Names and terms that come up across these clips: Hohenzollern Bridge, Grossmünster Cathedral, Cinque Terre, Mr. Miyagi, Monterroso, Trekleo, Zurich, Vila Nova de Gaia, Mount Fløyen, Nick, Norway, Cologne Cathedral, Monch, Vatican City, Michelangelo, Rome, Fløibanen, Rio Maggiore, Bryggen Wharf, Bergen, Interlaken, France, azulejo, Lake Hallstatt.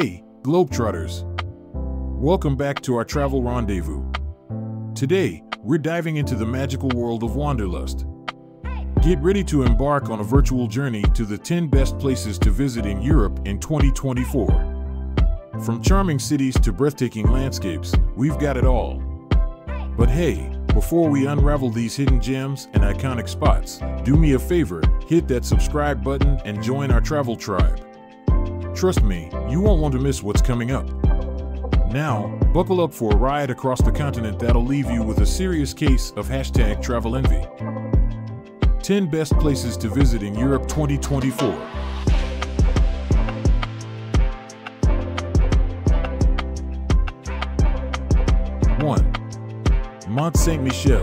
Hey, Globetrotters! Welcome back to our travel rendezvous. Today, we're diving into the magical world of Wanderlust. Get ready to embark on a virtual journey to the 10 best places to visit in Europe in 2024. From charming cities to breathtaking landscapes, we've got it all. But hey, before we unravel these hidden gems and iconic spots, do me a favor, hit that subscribe button and join our travel tribe. Trust me, you won't want to miss what's coming up. Now, buckle up for a ride across the continent that'll leave you with a serious case of #travel envy. 10 best places to visit in Europe 2024. Mont-Saint-Michel,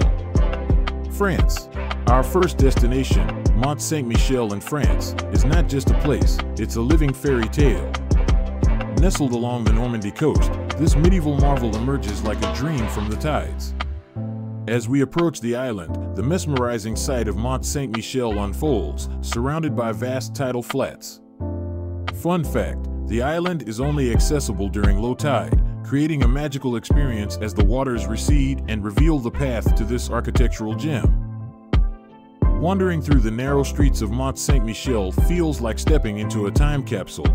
France. Our first destination, Mont-Saint-Michel in France, is not just a place, it's a living fairy tale. Nestled along the Normandy coast, this medieval marvel emerges like a dream from the tides. As we approach the island, the mesmerizing sight of Mont-Saint-Michel unfolds, surrounded by vast tidal flats. Fun fact, the island is only accessible during low tide, creating a magical experience as the waters recede and reveal the path to this architectural gem. Wandering through the narrow streets of Mont-Saint-Michel feels like stepping into a time capsule.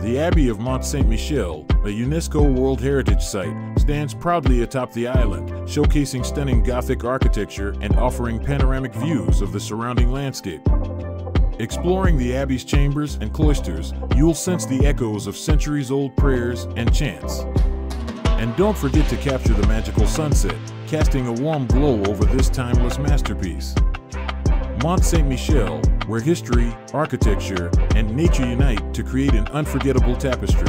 The Abbey of Mont-Saint-Michel, a UNESCO World Heritage Site, stands proudly atop the island, showcasing stunning Gothic architecture and offering panoramic views of the surrounding landscape. Exploring the abbey's chambers and cloisters, you'll sense the echoes of centuries-old prayers and chants. And don't forget to capture the magical sunset, casting a warm glow over this timeless masterpiece. Mont-Saint-Michel, where history, architecture, and nature unite to create an unforgettable tapestry.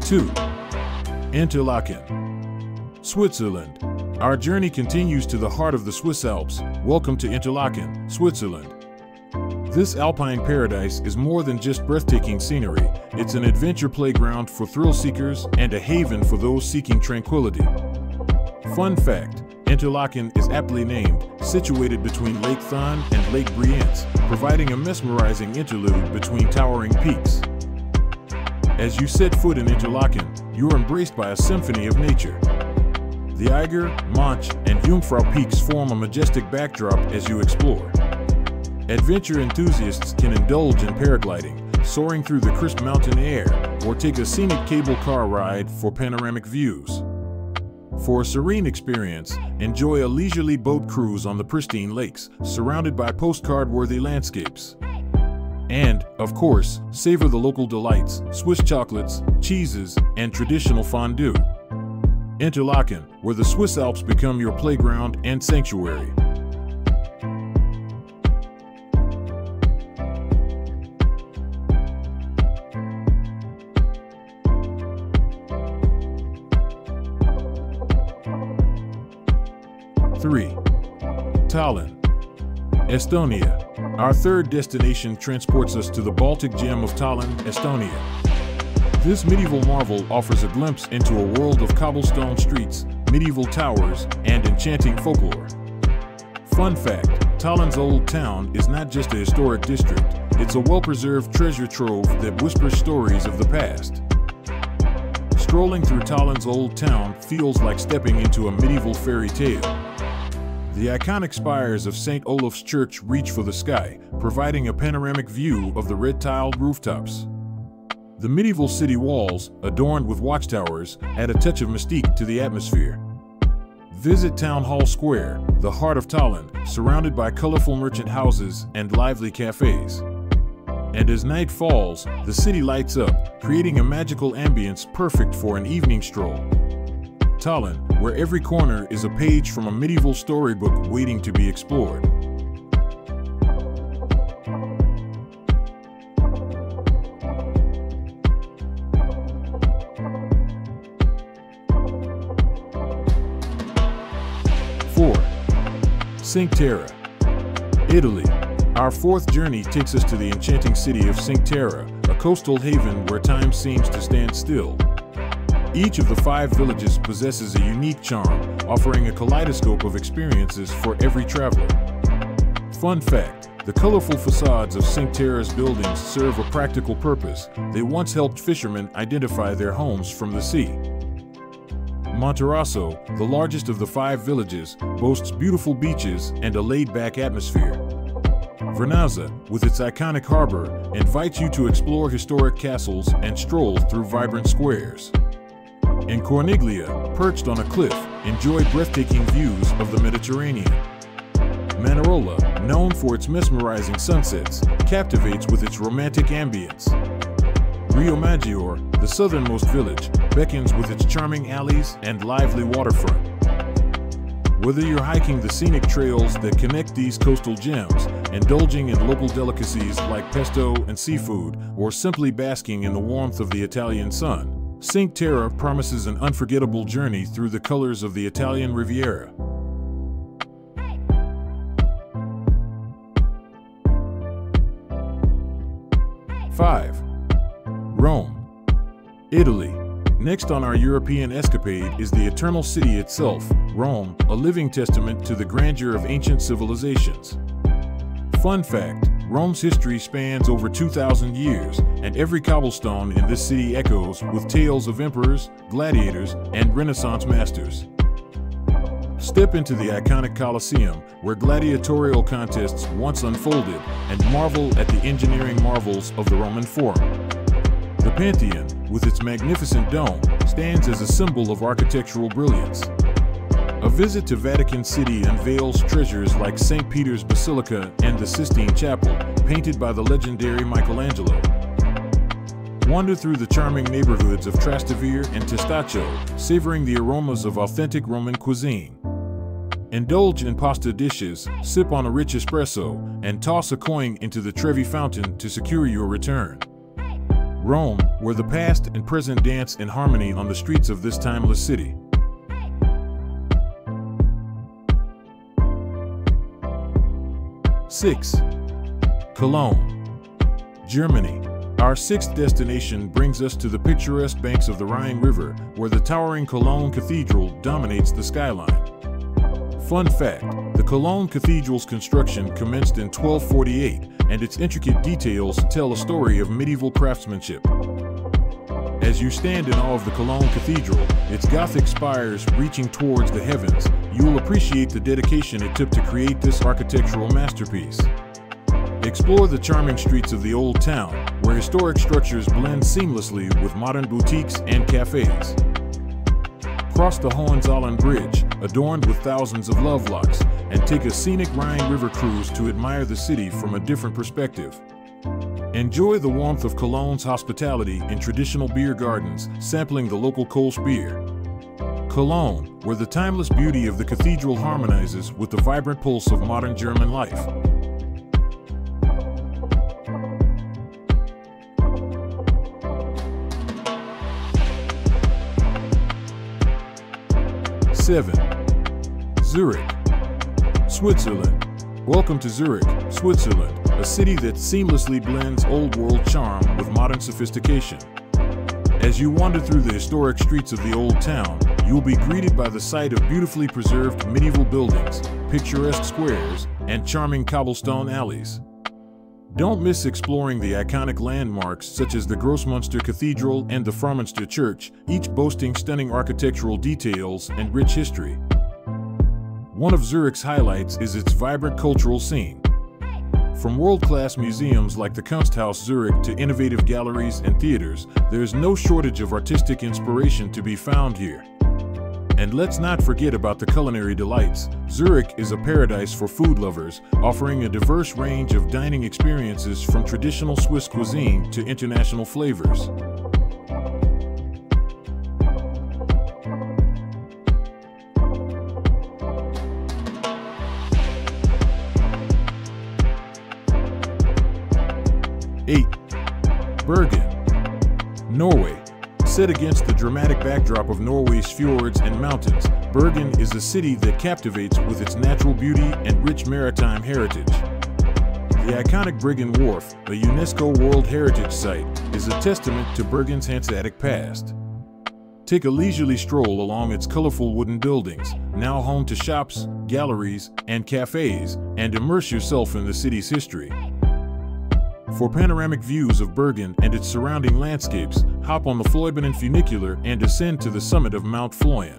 Two. Interlaken, Switzerland. Our journey continues to the heart of the Swiss Alps. Welcome to Interlaken, Switzerland. This alpine paradise is more than just breathtaking scenery. It's an adventure playground for thrill seekers and a haven for those seeking tranquility. Fun fact, Interlaken is aptly named, situated between Lake Thann and Lake Brienz, providing a mesmerizing interlude between towering peaks. As you set foot in Interlaken, you are embraced by a symphony of nature. The Eiger, Monch, and Jungfrau peaks form a majestic backdrop as you explore. Adventure enthusiasts can indulge in paragliding, soaring through the crisp mountain air, or take a scenic cable car ride for panoramic views. For a serene experience, enjoy a leisurely boat cruise on the pristine lakes, surrounded by postcard-worthy landscapes. And, of course, savor the local delights, Swiss chocolates, cheeses, and traditional fondue. Interlaken, where the Swiss Alps become your playground and sanctuary. 3. Tallinn, Estonia. Our third destination transports us to the Baltic gem of Tallinn, Estonia. This medieval marvel offers a glimpse into a world of cobblestone streets, medieval towers, and enchanting folklore. Fun fact, Tallinn's Old Town is not just a historic district, it's a well-preserved treasure trove that whispers stories of the past. Strolling through Tallinn's Old Town feels like stepping into a medieval fairy tale. The iconic spires of St. Olaf's Church reach for the sky, providing a panoramic view of the red-tiled rooftops. The medieval city walls, adorned with watchtowers, add a touch of mystique to the atmosphere. Visit Town Hall Square, the heart of Tallinn, surrounded by colorful merchant houses and lively cafes. And as night falls, the city lights up, creating a magical ambience perfect for an evening stroll. Tallinn, where every corner is a page from a medieval storybook waiting to be explored. 4. Cinque Terre, Italy. Our fourth journey takes us to the enchanting city of Cinque Terre, a coastal haven where time seems to stand still. Each of the five villages possesses a unique charm, offering a kaleidoscope of experiences for every traveler. Fun fact, the colorful facades of Cinque Terre's buildings serve a practical purpose. They once helped fishermen identify their homes from the sea. Monterroso, the largest of the five villages, boasts beautiful beaches and a laid-back atmosphere. Vernazza, with its iconic harbor, invites you to explore historic castles and stroll through vibrant squares. In Corniglia, perched on a cliff, enjoy breathtaking views of the Mediterranean. Manarola, known for its mesmerizing sunsets, captivates with its romantic ambience. Rio Maggiore, the southernmost village, beckons with its charming alleys and lively waterfront. Whether you're hiking the scenic trails that connect these coastal gems, indulging in local delicacies like pesto and seafood, or simply basking in the warmth of the Italian sun, Cinque Terre promises an unforgettable journey through the colors of the Italian Riviera. Hey. 5. Rome, Italy. Next on our European escapade is the Eternal City itself, Rome, a living testament to the grandeur of ancient civilizations. Fun fact, Rome's history spans over 2,000 years, and every cobblestone in this city echoes with tales of emperors, gladiators, and Renaissance masters. Step into the iconic Colosseum, where gladiatorial contests once unfolded, and marvel at the engineering marvels of the Roman Forum. The Pantheon, with its magnificent dome, stands as a symbol of architectural brilliance. A visit to Vatican City unveils treasures like St. Peter's Basilica and the Sistine Chapel, painted by the legendary Michelangelo. Wander through the charming neighborhoods of Trastevere and Testaccio, savoring the aromas of authentic Roman cuisine. Indulge in pasta dishes, sip on a rich espresso, and toss a coin into the Trevi Fountain to secure your return. Rome, where the past and present dance in harmony on the streets of this timeless city. 6. Cologne, Germany. Our sixth destination brings us to the picturesque banks of the Rhine River, where the towering Cologne Cathedral dominates the skyline. Fun fact, the Cologne Cathedral's construction commenced in 1248, and its intricate details tell a story of medieval craftsmanship. As you stand in awe of the Cologne Cathedral, its Gothic spires reaching towards the heavens, you'll appreciate the dedication it took to create this architectural masterpiece. Explore the charming streets of the Old Town, where historic structures blend seamlessly with modern boutiques and cafes. Cross the Hohenzollern Bridge, adorned with thousands of lovelocks, and take a scenic Rhine River cruise to admire the city from a different perspective. Enjoy the warmth of Cologne's hospitality in traditional beer gardens, sampling the local Kölsch beer. Cologne, where the timeless beauty of the cathedral harmonizes with the vibrant pulse of modern German life. 7. Zurich, Switzerland. Welcome to Zurich, Switzerland, a city that seamlessly blends old-world charm with modern sophistication. As you wander through the historic streets of the Old Town, you'll be greeted by the sight of beautifully preserved medieval buildings, picturesque squares, and charming cobblestone alleys. Don't miss exploring the iconic landmarks such as the Grossmünster Cathedral and the Fraumünster Church, each boasting stunning architectural details and rich history. One of Zurich's highlights is its vibrant cultural scene. From world-class museums like the Kunsthaus Zurich to innovative galleries and theaters, there's no shortage of artistic inspiration to be found here. And let's not forget about the culinary delights. Zurich is a paradise for food lovers, offering a diverse range of dining experiences from traditional Swiss cuisine to international flavors. 8. Bergen, Norway. Set against the dramatic backdrop of Norway's fjords and mountains, Bergen is a city that captivates with its natural beauty and rich maritime heritage. The iconic Bryggen Wharf, a UNESCO World Heritage Site, is a testament to Bergen's Hanseatic past. Take a leisurely stroll along its colorful wooden buildings, now home to shops, galleries, and cafes, and immerse yourself in the city's history. For panoramic views of Bergen and its surrounding landscapes, hop on the Fløibanen funicular and ascend to the summit of Mount Fløyen.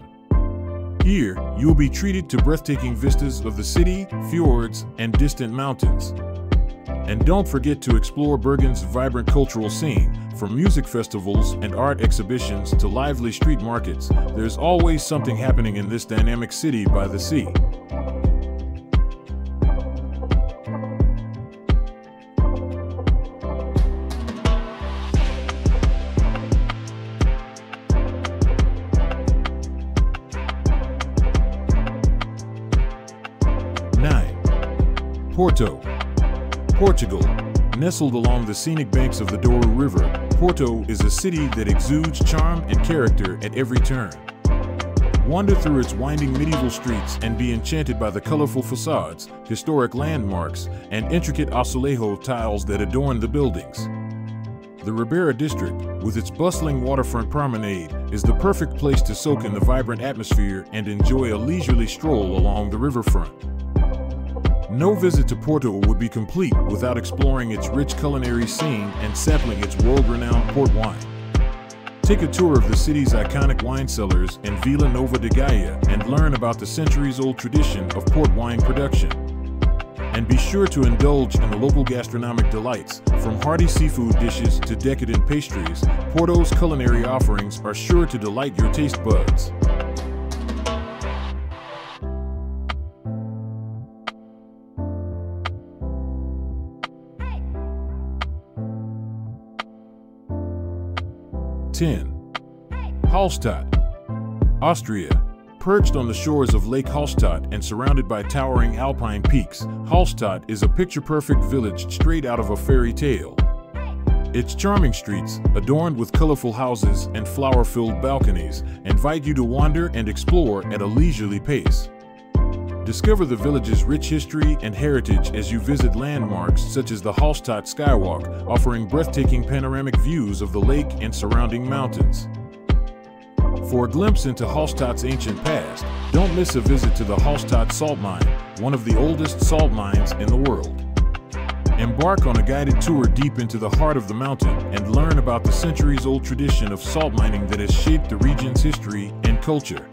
Here, you'll be treated to breathtaking vistas of the city, fjords, and distant mountains. And don't forget to explore Bergen's vibrant cultural scene. From music festivals and art exhibitions to lively street markets, there's always something happening in this dynamic city by the sea. Porto, Portugal. Nestled along the scenic banks of the Douro River, Porto is a city that exudes charm and character at every turn. Wander through its winding medieval streets and be enchanted by the colorful facades, historic landmarks, and intricate azulejo tiles that adorn the buildings. The Ribera district, with its bustling waterfront promenade, is the perfect place to soak in the vibrant atmosphere and enjoy a leisurely stroll along the riverfront. No visit to Porto would be complete without exploring its rich culinary scene and sampling its world-renowned port wine. Take a tour of the city's iconic wine cellars in Vila Nova de Gaia and learn about the centuries-old tradition of port wine production. And be sure to indulge in the local gastronomic delights. From hearty seafood dishes to decadent pastries, Porto's culinary offerings are sure to delight your taste buds. Hallstatt, Austria. Perched on the shores of Lake Hallstatt and surrounded by towering alpine peaks, Hallstatt is a picture-perfect village straight out of a fairy tale. Its charming streets, adorned with colorful houses and flower-filled balconies, invite you to wander and explore at a leisurely pace. Discover the village's rich history and heritage as you visit landmarks such as the Hallstatt Skywalk, offering breathtaking panoramic views of the lake and surrounding mountains. For a glimpse into Hallstatt's ancient past, don't miss a visit to the Hallstatt Salt Mine, one of the oldest salt mines in the world. Embark on a guided tour deep into the heart of the mountain and learn about the centuries-old tradition of salt mining that has shaped the region's history and culture.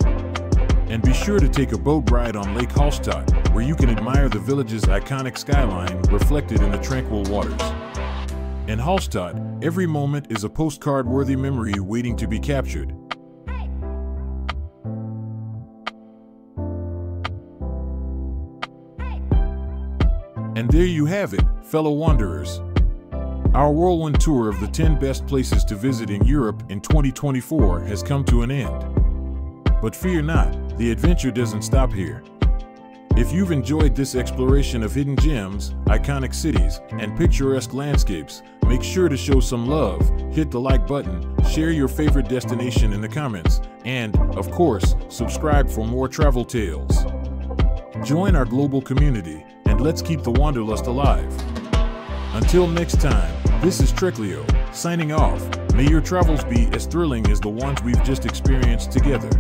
And be sure to take a boat ride on Lake Hallstatt, where you can admire the village's iconic skyline reflected in the tranquil waters. In Hallstatt, every moment is a postcard-worthy memory waiting to be captured. And there you have it, fellow wanderers. Our whirlwind tour of the 10 best places to visit in Europe in 2024 has come to an end. But fear not, the adventure doesn't stop here. If you've enjoyed this exploration of hidden gems, iconic cities, and picturesque landscapes, make sure to show some love, hit the like button, share your favorite destination in the comments, and, of course, subscribe for more travel tales. Join our global community, and let's keep the wanderlust alive. Until next time, this is Trekleo, signing off. May your travels be as thrilling as the ones we've just experienced together.